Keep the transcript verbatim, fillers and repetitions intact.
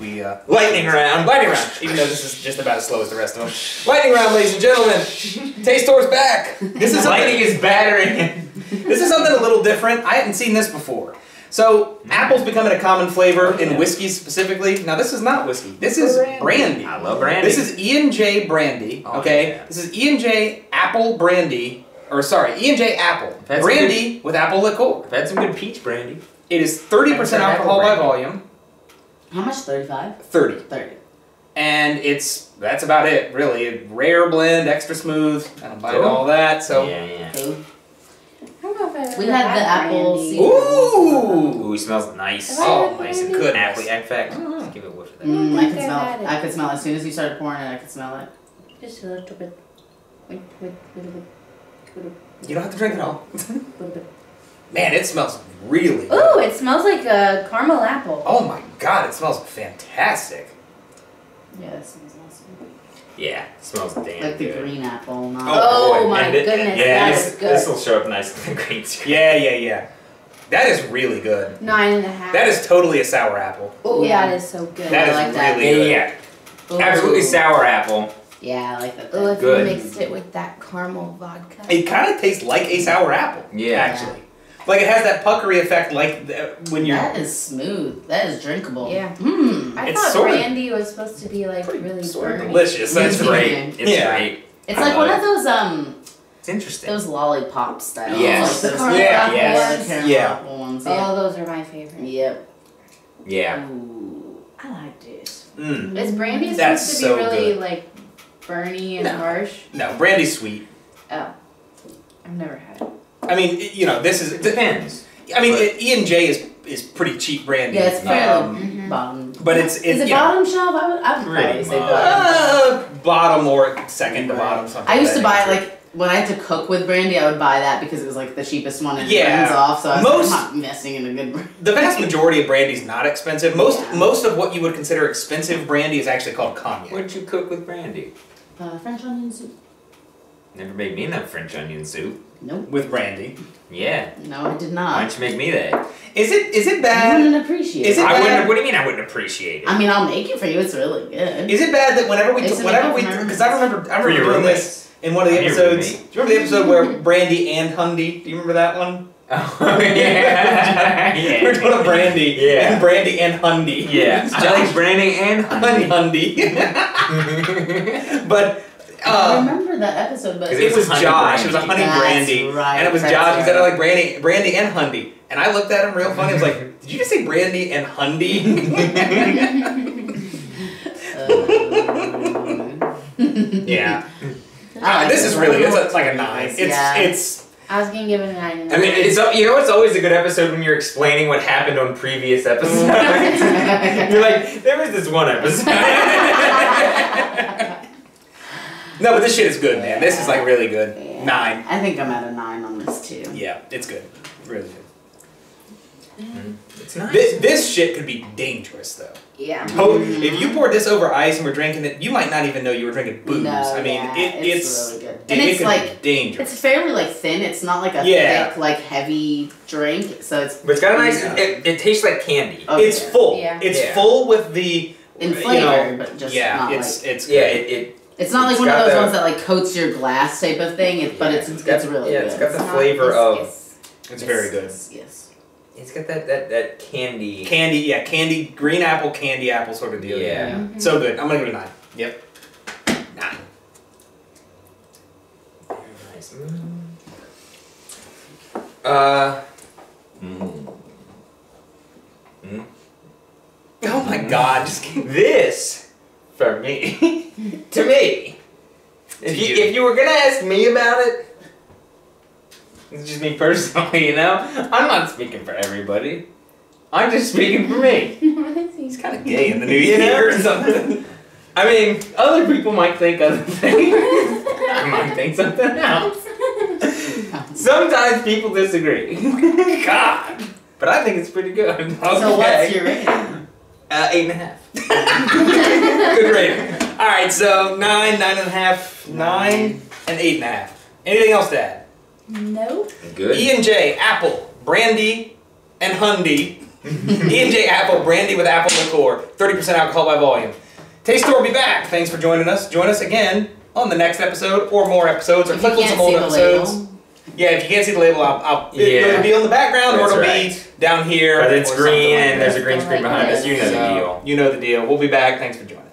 We, uh, lightning round, lightning round, even though this is just about as slow as the rest of them. Lightning round, ladies and gentlemen. Taste Tour's back. This is lightning is battering. This is something a little different. I hadn't seen this before. So, mm. apple's becoming a common flavor in whiskeys specifically. Now, this is not whiskey. This is brandy. brandy. I love brandy. This is E and J brandy, oh, okay? Yeah. This is E and J apple brandy, or sorry, E and J apple. Brandy good, with apple liqueur. I've had some good peach brandy. It is thirty percent alcohol by volume. How much? thirty-five? thirty. thirty. And it's, that's about it, really. A rare blend, extra smooth. I don't buy all that, so. Yeah, yeah. Cool. I don't know if I ever We had the apple seed. Ooh! Ooh, it smells nice. Oh, nice and good. Apple, in fact, just give it a whiff of that. Mm, I, I could smell it. I could smell it. As soon as you started pouring it, I could smell it. Just a little bit. Wait, wait, little bit. Little bit. You don't have to drink it all. Little bit. Man, it smells really good. Ooh, it smells like a caramel apple. Oh my god, it smells fantastic. Yeah, that smells awesome. Yeah, it smells damn good. Like the good. green apple. Not oh, oh my and goodness, it, yeah, that this, is good. This will show up nice in the green screen. Yeah, yeah, yeah. That is really good. Nine and a half. That is totally a sour apple. Oh, yeah, it is so good. That I is like really that. good. Yeah, yeah. Absolutely sour apple. Yeah, I like that. Oh, if good. you mixed it with that caramel vodka. It kind of tastes like a sour apple, yeah. actually. Yeah. Like, it has that puckery effect, like, when you're... That is smooth. That is drinkable. Yeah. Mm. I it's thought brandy was supposed to be, like, really sort of delicious. That's great. It's great. Yeah. It's, it's like one it. of those, um... It's interesting. Those lollipop styles. Yes. Like those yeah, yes. Ones. Yeah. Ones. Yeah. Oh, those are my favorite. Yep. Yeah. Ooh. I like this. Mm. Is brandy That's supposed to so be really, good. like, burny and no. harsh? No, brandy's sweet. Oh. I've never had it. I mean, you know, this is... It depends. I mean, but, E and J is is pretty cheap brandy. Yeah, it's fairly um, mm-hmm. bottom. But it's... it's is it bottom know, shelf? I would, I would probably say bottom. Uh, bottom or second right. to bottom. Something I used to buy, like, when I had to cook with brandy, I would buy that because it was, like, the cheapest one and it yeah. runs off. So I was most, like, I'm not messing in a good brandy. The vast majority of brandy is not expensive. Most yeah. most of what you would consider expensive brandy is actually called cognac. What did you cook with brandy? Uh, French onion soup. Never made me that French onion soup. Nope. With brandy. Yeah. No, I did not. Why don't you make me that? Is it is it bad? I wouldn't appreciate it. I wouldn't. What do you mean I wouldn't appreciate it? I mean I'll make it for you. It's really good. Is it bad that whenever we took, whenever we because I remember I remember doing this in one of the episodes. Do you remember the episode where brandy and Hundy? Do you remember that one? Oh, yeah. yeah. We're doing a brandy. Yeah. And brandy and Hundy. Yeah. I like brandy and Hundy. Hundy. But. Uh, I remember that episode, but it was Josh. Brandy. It was a honey That's brandy, right, and it was Josh. Right. He said I like brandy, brandy and hundy, and I looked at him real funny. I was like, "Did you just say brandy and hundy?" uh, yeah. Like uh, this is really it's, it's like a nine. It's yeah. it's. I was gonna give it a nine. And I mean, it's you know, it's always a good episode when you're explaining what happened on previous episodes. You're like, there was this one episode. No, but this shit is good, man. Yeah. This is like really good. Yeah. Nine. I think I'm at a nine on this too. Yeah, it's good. Really good. Mm. It's nice. This, this shit could be dangerous though. Yeah. Mm-hmm. If you poured this over ice and were drinking it, you might not even know you were drinking booze. No, I mean, yeah, it, it's, it's really good. And it, it's it like dangerous. It's fairly like thin. It's not like a yeah. thick, like heavy drink. So it's. But it's got a nice. It, it tastes like candy. Oh, it's yeah. full. Yeah. It's yeah. full with the. In flavor, you know, but just yeah, not it's, like. It's yeah, good. it. it It's not like it's one of those the, ones that like coats your glass type of thing, it, yeah, but it's it's, got, it's really yeah, good. Yeah, it's got the flavor it's, of. Yes, it's yes, very good. Yes, yes. It's got that, that that candy. Candy, yeah, candy, green apple, candy apple sort of deal. Yeah. yeah. Mm-hmm. So good. I'm gonna give it a nine. Yep. Nine. Very nice. Mm. Uh. Mm. Mm. Oh my mm. God! Just kidding. This. For me, to me, if you, if you were gonna ask me about it, it's just me personally, you know. I'm not speaking for everybody. I'm just speaking for me. He's kind of gay in the new year or something. I mean, other people might think other things. I might think something else. Sometimes people disagree. God, but I think it's pretty good. Okay. So what's your rating? Uh, eight and a half. Good rating. All right, so nine, nine and a half, nine, and eight and a half. Anything else to add? No. Good. E and J, apple, brandy, and hundy. E and J Apple Brandy with Apple Liqueur, thirty percent alcohol by volume. Taste Tour will be back. Thanks for joining us. Join us again on the next episode or more episodes, or click on some old episodes. Label. Yeah, if you can't see the label, I'll, I'll yeah. it'll be on the background, that's or it'll right. be down here. But it's green, like and there's a green screen behind us. You know so, the deal. You know the deal. We'll be back. Thanks for joining us.